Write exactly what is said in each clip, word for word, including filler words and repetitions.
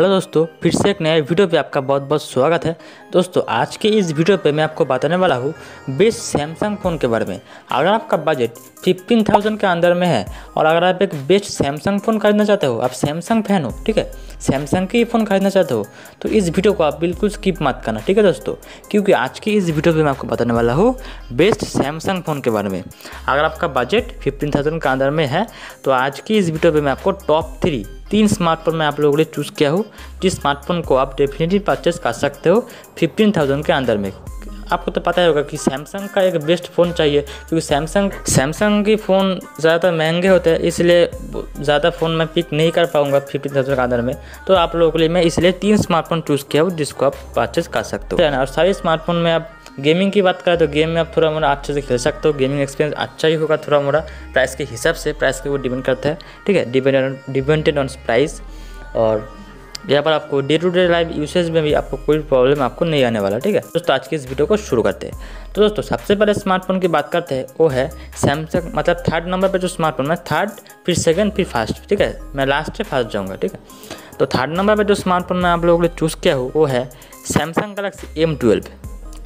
Hello दोस्तों, फिर से एक नए वीडियो पे आपका बहुत बहुत स्वागत है। दोस्तों आज के इस वीडियो पे मैं आपको बताने वाला हूँ बेस्ट सैमसंग फ़ोन के बारे में। अगर आपका बजट पंद्रह हज़ार के अंदर में है और अगर आप एक बेस्ट सैमसंग फ़ोन खरीदना चाहते हो, आप सैमसंग फ़ैन हो, ठीक है, सैमसंग की फ़ोन खरीदना चाहते हो तो इस वीडियो को आप बिल्कुल स्किप मत करना, ठीक है दोस्तों, क्योंकि आज की इस वीडियो पर मैं आपको बताने वाला हूँ बेस्ट सैमसंग फ़ोन के बारे में। अगर आपका बजट फिफ्टीन थाउजेंड के अंदर में है तो आज की इस वीडियो पर मैं आपको टॉप थ्री तीन स्मार्टफोन मैं आप लोगों के लिए चूज़ किया हूँ जिस स्मार्टफोन को आप डेफिनेटली परचेस कर सकते हो पंद्रह हज़ार के अंदर में। आपको तो पता ही होगा कि सैमसंग का एक बेस्ट फ़ोन चाहिए, क्योंकि सैमसंग सैमसंग के फ़ोन ज़्यादातर महंगे होते हैं, इसलिए ज़्यादा फ़ोन मैं पिक नहीं कर पाऊँगा पंद्रह हज़ार के अंदर में। तो आप लोगों के लिए मैं इसलिए तीन स्मार्टफोन चूज़ किया हूँ जिसको आप परचेस कर सकते हो। और सारे स्मार्टफोन में आप गेमिंग की बात करें तो गेम में आप थोड़ा मोड़ा अच्छे से खेल सकते हो, गेमिंग एक्सपीरियंस अच्छा ही होगा थोड़ा मोड़ा, प्राइस के हिसाब से, प्राइस के वो डिपेंड करता है, ठीक है, डिपेंडेड ऑन प्राइस। और यहाँ पर आपको day to day life usage में भी आपको कोई प्रॉब्लम आपको नहीं आने वाला, ठीक है दोस्तों। आज की इस वीडियो को शुरू करते हैं। तो दोस्तों सबसे पहले स्मार्टफोन की बात करते हैं, वो है सैमसंग, मतलब थर्ड नंबर पर जो स्मार्टफोन है, थर्ड फिर सेकेंड फिर फर्स्ट, ठीक है, मैं लास्ट से फर्स्ट जाऊँगा, ठीक है। तो थर्ड नंबर पर जो स्मार्टफोन मैं आप लोगों ने चूज़ किया हूँ वो है सैमसंग गैलेक्सी एम ट्वेल्व।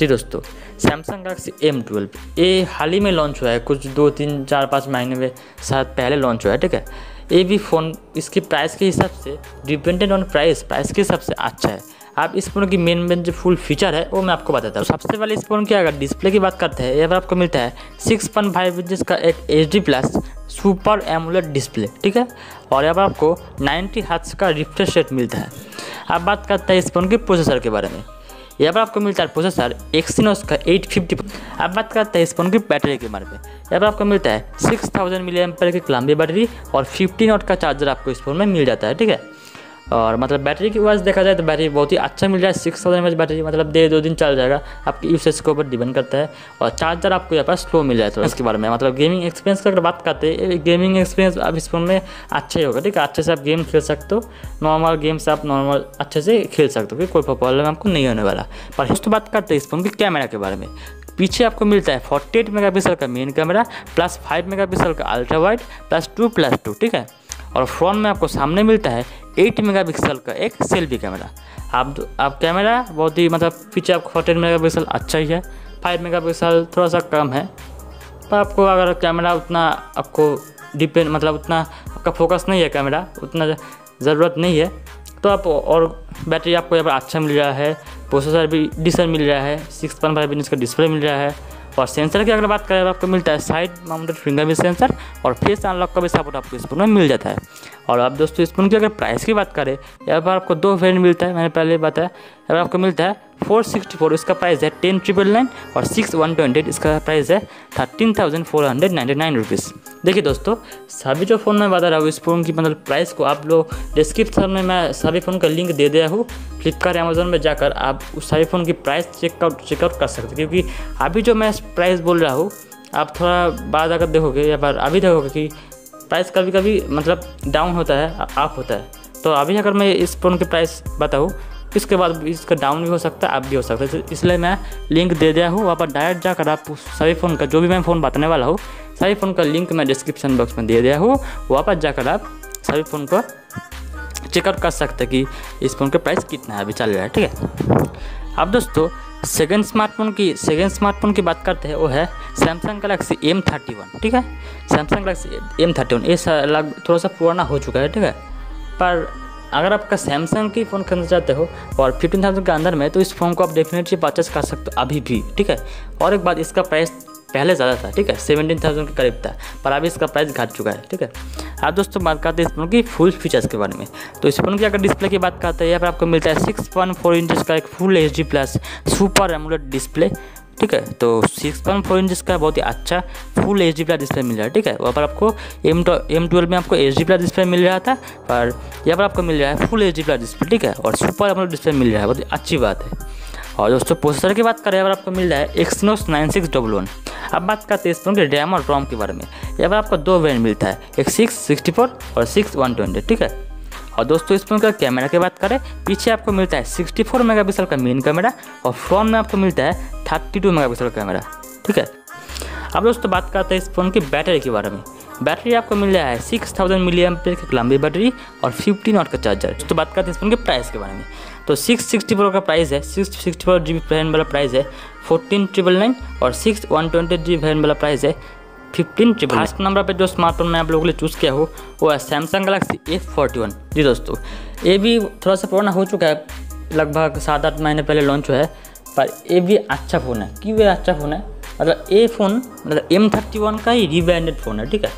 जी दोस्तों, सैमसंग गैलेक्सी एम ट्वेल्व ये हाल ही में लॉन्च हुआ है, कुछ दो तीन चार पाँच महीने में शायद पहले लॉन्च हुआ है, ठीक है। ये भी फ़ोन इसकी प्राइस के हिसाब से, डिपेंडेंट ऑन प्राइस, प्राइस के हिसाब से अच्छा है। आप इस फोन की मेन मेन जो फुल फीचर है वो मैं आपको बताता हूँ। सबसे पहले इस फोन की अगर डिस्प्ले की बात करते हैं, यहाँ पर आपको मिलता है सिक्स पॉइंट फाइव इंच का एक H D plus super AMOLED display, ठीक है, और यहाँ पर आपको नाइन्टी हर्ट्ज का रिफ्रेश रेट मिलता है। अब बात करते हैं इस फोन के प्रोसेसर के बारे में, यहाँ पर आपको मिलता है प्रोसेसर एक्सिनोस का आठ सौ पचास। अब बात करते हैं इस फोन की बैटरी के बारे में, यहाँ पर आपको मिलता है छह हज़ार मिली एम्पेयर की लंबी बैटरी और पंद्रह नॉट का चार्जर आपको इस फोन में मिल जाता है, ठीक है। और मतलब बैटरी की वजह देखा जाए तो बैटरी बहुत ही अच्छा मिल रहा है, six thousand M H battery, मतलब दे दो दिन चल जाएगा, आपके यूसेज के ऊपर डिपेंड करता है। और चार्जर आपको यहाँ पर स्लो मिल जाता है। इसके बारे में मतलब गेमिंग एक्सपीरियंस की अगर बात करते हैं, गेमिंग एक्सपीरियंस आप इस फोन में अच्छा ही होगा, ठीक है, अच्छे से आप गेम खेल सकते हो, नॉर्मल गेम्स आप नॉर्मल अच्छे से खेल सकते हो, कोई प्रॉब्लम आपको नहीं होने वाला। पर दोस्तों बात करते हैं इस फोन की कैमरा के बारे में, पीछे आपको मिलता है फोर्टी एट मेगापिक्सल का main camera plus five megapixel का ultra wide plus two plus two ठीक है। और फ्रंट में आपको सामने मिलता है आठ मेगापिक्सल का एक सेल्फी कैमरा। आप आप कैमरा बहुत ही मतलब पीछे आपको फोर्टीन मेगापिक्सल अच्छा ही है, फाइव मेगापिक्सल थोड़ा सा कम है, पर आपको अगर कैमरा उतना आपको डिपेंड मतलब उतना आपका फोकस नहीं है, कैमरा उतना ज़रूरत नहीं है, तो आप और बैटरी आपको यहाँ पर अच्छा मिल रहा है, प्रोसेसर भी डिसेंट मिल रहा है, सिक्स पॉइंट फाइव इंच का डिस्प्ले मिल रहा है। और सेंसर की अगर बात करें तो आपको मिलता है साइड माउंटेड फिंगरप्रिंट सेंसर और फेस अनलॉक का भी सपोर्ट आपको इस फोन में मिल जाता है। और अब दोस्तों इस फोन की अगर प्राइस की बात करें, यहाँ पर आपको दो वेरिएंट मिलता है, मैंने पहले बताया, यहाँ आपको मिलता है फोर सिक्सटी फोर, इसका प्राइस है टेन ट्रिपल नाइन, और सिक्स वन ट्वेंटी एट इसका प्राइस है thirteen thousand four hundred ninety nine rupees. देखिए दोस्तों सभी जो फ़ोन मैं बता रहा हूँ इस फ़ोन की मतलब प्राइस को आप लोग डिस्क्रिप्शन में मैं सभी फ़ोन का लिंक दे दिया हूँ, फ्लिपकार्ट अमेजोन में जाकर आप उस सभी फ़ोन की प्राइस चेकआउट चेकआउट कर सकते, क्योंकि अभी जो मैं प्राइस बोल रहा हूँ आप थोड़ा बाद अगर देखोगे या पर अभी देखोगे कि प्राइस कभी कभी मतलब डाउन होता है अप होता है। तो अभी अगर मैं इस फ़ोन की प्राइस बताऊँ, इसके बाद इसका डाउन भी हो सकता है, अप भी हो सकता है, इसलिए मैं लिंक दे दिया हूँ, वहाँ पर डायरेक्ट जाकर आप सभी फ़ोन का जो भी मैं फ़ोन बताने वाला हूँ सभी फ़ोन का लिंक मैं डिस्क्रिप्शन बॉक्स में दे दिया हूँ, वहाँ पर जाकर आप सभी फ़ोन को चेकआउट कर सकते कि इस फ़ोन का प्राइस कितना है अभी चल रहा है, ठीक है। अब दोस्तों सेकेंड स्मार्टफोन की सेकेंड स्मार्टफोन की बात करते हैं, वो है Samsung Galaxy M thirty one, ठीक है। Samsung Galaxy M thirty one ये थोड़ा सा पुराना हो चुका है, ठीक है, पर अगर आपका सैमसंग की फ़ोन खरीदना चाहते हो और पंद्रह हज़ार के अंदर में, तो इस फ़ोन को आप डेफिनेटली परचेस कर सकते हो अभी भी, ठीक है। और एक बात, इसका प्राइस पहले ज़्यादा था, ठीक है, सत्रह हज़ार के करीब था, पर अभी इसका प्राइस घट चुका है, ठीक है। आप दोस्तों बात करते हैं इस फोन की फुल फीचर्स के बारे में, तो इस फोन की अगर डिस्प्ले की बात करते हैं, यहाँ पर आपको मिलता है सिक्स पॉइंट फोर इंच का एक full H D plus super AMOLED display, ठीक है। तो सिक्स पॉइंट फोर इंच का बहुत ही अच्छा full H D plus display मिल रहा है, ठीक है। वहाँ पर आपको एम एम ट्वेल्व में आपको एच डी प्लस डिस्प्ले मिल रहा था, पर यहाँ पर आपको मिल रहा है full H D plus display, ठीक है, और सुपर एमोलेड डिस्प्ले मिल रहा है, बहुत ही अच्छी बात है। और दोस्तों प्रोसेसर की बात करें, यहाँ पर आपको मिल रहा है Exynos nine six one one. अब बात करते हैं इस फोन के रैम और रोम के बारे में, यहाँ पर आपको दो वेरिएंट मिलता है, एक सिक्स सिक्सटी फोर और सिक्स वन ट्वेंटी, ठीक है। और दोस्तों इस फोन का कैमरा की बात करें, पीछे आपको मिलता है सिक्सटी फोर मेगा पिक्सल का मेन कैमरा और फ्रंट में आपको मिलता है थर्टी टू मेगा पिक्सल का कैमरा, ठीक है। अब दोस्तों बात करते हैं इस फोन की बैटरी के बारे में, बैटरी आपको मिल रहा है सिक्स थाउजेंड मिली एमपेयर की लंबी बैटरी और फिफ्टी नॉट का चार्जर। तो बात करते हैं इस फोन के प्राइस के बारे में। तो सिक्स सिक्सटी फोर का प्राइस है, six sixty four G B variant वाला प्राइस है फोर्टीन ट्रिपल नाइन और six one twenty G B variant वाला प्राइस है फिफ्टीन ट्रिपल। फर्स्ट नंबर पर जो स्मार्टफोन मैं आप लोगों के लिए चूज़ किया हो वो है Samsung Galaxy A forty one. जी दोस्तों, ये भी थोड़ा सा पुराना हो चुका है, लगभग सात आठ महीने पहले लॉन्च हुआ है, पर ये भी अच्छा फ़ोन है। क्यों ये अच्छा फ़ोन है? मतलब ये फ़ोन मतलब एम थर्टी वन का ही रिब्रांडेड फ़ोन है, ठीक है।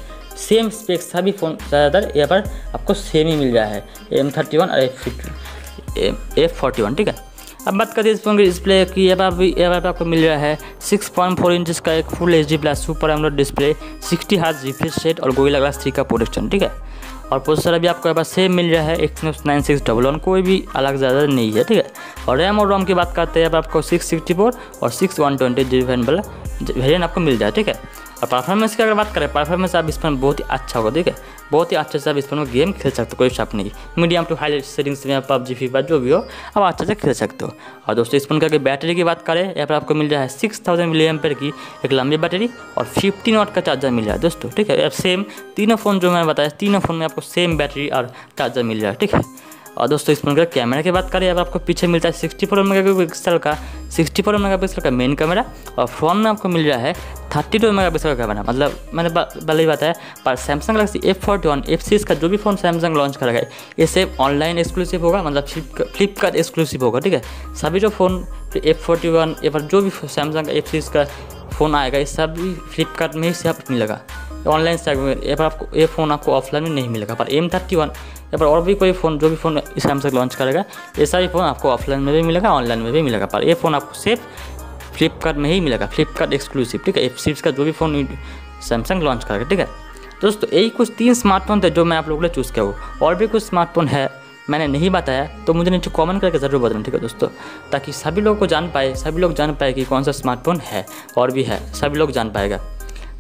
सेम स्पेक्स सभी फ़ोन ज़्यादातर यहाँ पर आपको सेम ही मिल रहा है, एम थर्टी वन और ए फोर्टी वन, ठीक है। अब बात करते हैं इस फोन के डिस्प्ले की। यहाँ पर यहाँ पर आपको मिल रहा है सिक्स पॉइंट फोर इंच का एक full H D plus super AMOLED display, sixty hertz refresh rate और गोरिल्ला ग्लास थ्री का प्रोटेक्शन, ठीक है। और प्रोसेसर भी आपको यहाँ पर सेम मिल रहा है Exynos nine six one one, कोई भी अलग ज़्यादा नहीं है, ठीक है। और रैम और रोम की बात करते हैं, यहाँ पर आपको सिक्स सिक्सटी फोर और six one twenty G B वाला वेरियंट आपको मिल जाए, ठीक है। और परफॉर्मेंस की अगर बात करें, परफॉर्मेंस आप इस फोन बहुत ही अच्छा होगा, ठीक है। बहुत ही अच्छे से आप इस फोन में गेम खेल सकते हो, कोई शक नहीं। मीडियम टू हाई सेटिंग्स में आप पबजी फीफा जो भी हो आप अच्छे से खेल सकते हो। और दोस्तों इस फोन का बैटरी की बात करें, यहाँ पर आपको मिल रहा है सिक्स थाउजेंड मिली एमपेयर की एक लंबी बैटरी और फिफ्टीन वाट का चार्जर मिल रहा है दोस्तों, ठीक है। सेम तीनों फ़ोन जो मैंने बताया, तीनों फ़ोन में आपको सेम बैटरी और चार्जर मिल रहा है, ठीक है। और दोस्तों इस फोन का कैमरा की बात करें, अब आपको पीछे मिलता है सिक्सटी फोर मेगापिक्सल का सिक्सटी फोर मेगापिक्सल का मेन कैमरा और फ्रंट में आपको मिल रहा है थर्टी टू मेगापिक्सल का कैमरा। मतलब मैंने पहले ही बताया, पर Samsung Galaxy A forty one F series का जो भी फ़ोन सैमसंग लॉन्च करेगा ये सिर्फ ऑनलाइन एक्सक्लूसिव होगा, मतलब फ्लिपकार्ट एक्सक्लूसिव होगा, ठीक है। सभी जो फ़ोन ए फोर्टी वन या फिर जो भी सैमसंग एफ सीरीज का फ़ोन आएगा ये सभी फ्लिपकार्ट में ही से आपको मिलेगा, ऑनलाइन स्टॉक में। यहाँ पर आपको ये फ़ोन आपको ऑफलाइन में नहीं मिलेगा, पर एम थर्टी वन या पर और भी कोई फ़ोन जो भी फ़ोन सैमसंग लॉन्च करेगा ये सारे फ़ोन आपको ऑफलाइन में भी मिलेगा, ऑनलाइन में भी मिलेगा, पर ये फ़ोन आपको सिर्फ फ्लिपकार्ट में ही मिलेगा, फ्लिपकार्ट एक्सक्लूसिव, ठीक है। एफ सीरीज का जो भी फ़ोन सैमसंग लॉन्च करेगा, ठीक है। दोस्तों यही कुछ तीन स्मार्टफोन थे जो मैं आप लोगों ने चूज़ किया हूँ, और भी कुछ स्मार्टफोन है मैंने नहीं बताया तो मुझे नीचे कमेंट करके ज़रूर बताना, ठीक है दोस्तों, ताकि सभी लोग को जान पाए, सभी लोग जान पाए कि कौन सा स्मार्टफोन है और भी है, सभी लोग जान पाएगा।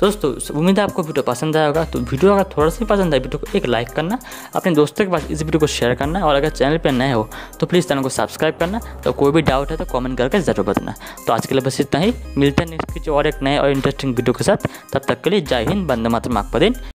दोस्तों उम्मीद है आपको वीडियो पसंद आया होगा। तो वीडियो अगर थोड़ा सा पसंद आए, वीडियो को एक लाइक करना, अपने दोस्तों के पास इस वीडियो को शेयर करना, और अगर चैनल पर नए हो तो प्लीज़ चैनल को सब्सक्राइब करना। तो कोई भी डाउट है तो कमेंट करके जरूर बताना। तो आज के लिए बस इतना ही, मिलते हैं नेक्स्ट किसी और एक नए और इंटरेस्टिंग वीडियो के साथ। तब तक के लिए जय हिंद, वंदे मातरम, आपका दिन।